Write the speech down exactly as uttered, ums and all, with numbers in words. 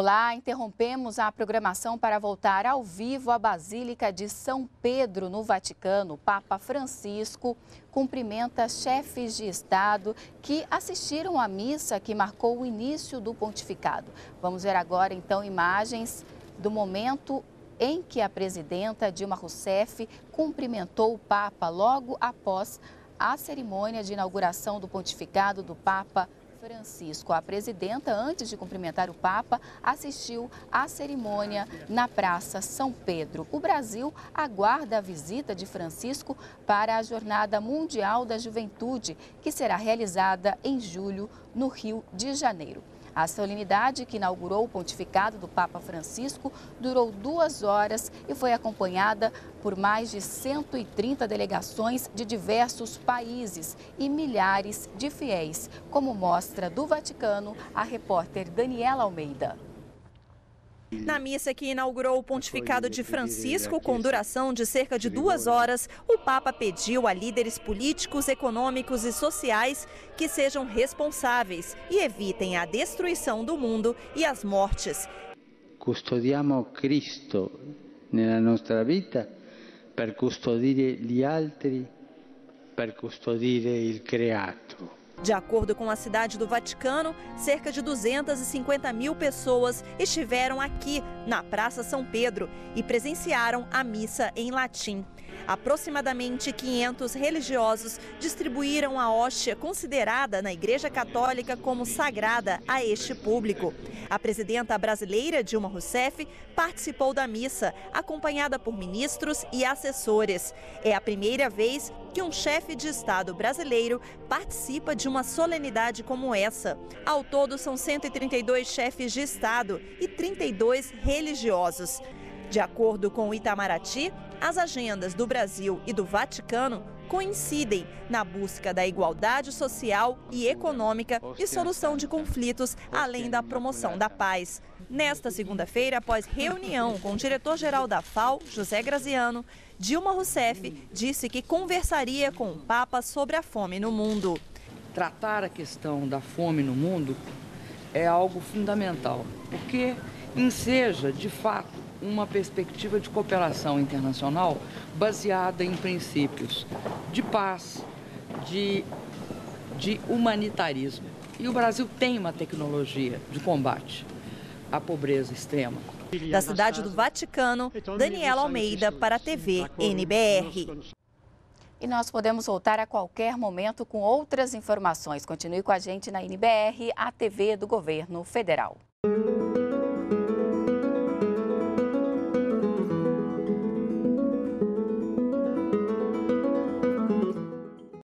Olá, interrompemos a programação para voltar ao vivo à Basílica de São Pedro, no Vaticano. O Papa Francisco cumprimenta chefes de Estado que assistiram à missa que marcou o início do pontificado. Vamos ver agora, então, imagens do momento em que a presidenta Dilma Rousseff cumprimentou o Papa logo após a cerimônia de inauguração do pontificado do Papa Francisco. A presidenta, antes de cumprimentar o Papa, assistiu à cerimônia na Praça São Pedro. O Brasil aguarda a visita de Francisco para a Jornada Mundial da Juventude, que será realizada em julho no Rio de Janeiro. A solenidade que inaugurou o pontificado do Papa Francisco durou duas horas e foi acompanhada por mais de cento e trinta delegações de diversos países e milhares de fiéis, como mostra do Vaticano a repórter Daniela Almeida. Na missa que inaugurou o pontificado de Francisco, com duração de cerca de duas horas, o Papa pediu a líderes políticos, econômicos e sociais que sejam responsáveis e evitem a destruição do mundo e as mortes. Custodiamo Cristo nella nostra vita per custodire gli altri, per custodire il creato. De acordo com a cidade do Vaticano, cerca de duzentas e cinquenta mil pessoas estiveram aqui, na Praça São Pedro, e presenciaram a missa em latim. Aproximadamente quinhentos religiosos distribuíram a hóstia considerada na Igreja Católica como sagrada a este público. A presidenta brasileira Dilma Rousseff participou da missa, acompanhada por ministros e assessores. É a primeira vez que um chefe de Estado brasileiro participa de uma solenidade como essa. Ao todo, são cento e trinta e dois chefes de Estado e trinta e dois religiosos. De acordo com o Itamaraty, as agendas do Brasil e do Vaticano coincidem na busca da igualdade social e econômica e solução de conflitos, além da promoção da paz. Nesta segunda-feira, após reunião com o diretor-geral da F A O, José Graziano, Dilma Rousseff disse que conversaria com o Papa sobre a fome no mundo. Tratar a questão da fome no mundo é algo fundamental, porque enseja, de fato, uma perspectiva de cooperação internacional baseada em princípios de paz, de, de humanitarismo. E o Brasil tem uma tecnologia de combate à pobreza extrema. Da cidade do Vaticano, Daniela Almeida para a T V N B R. E nós podemos voltar a qualquer momento com outras informações. Continue com a gente na N B R, a T V do Governo Federal.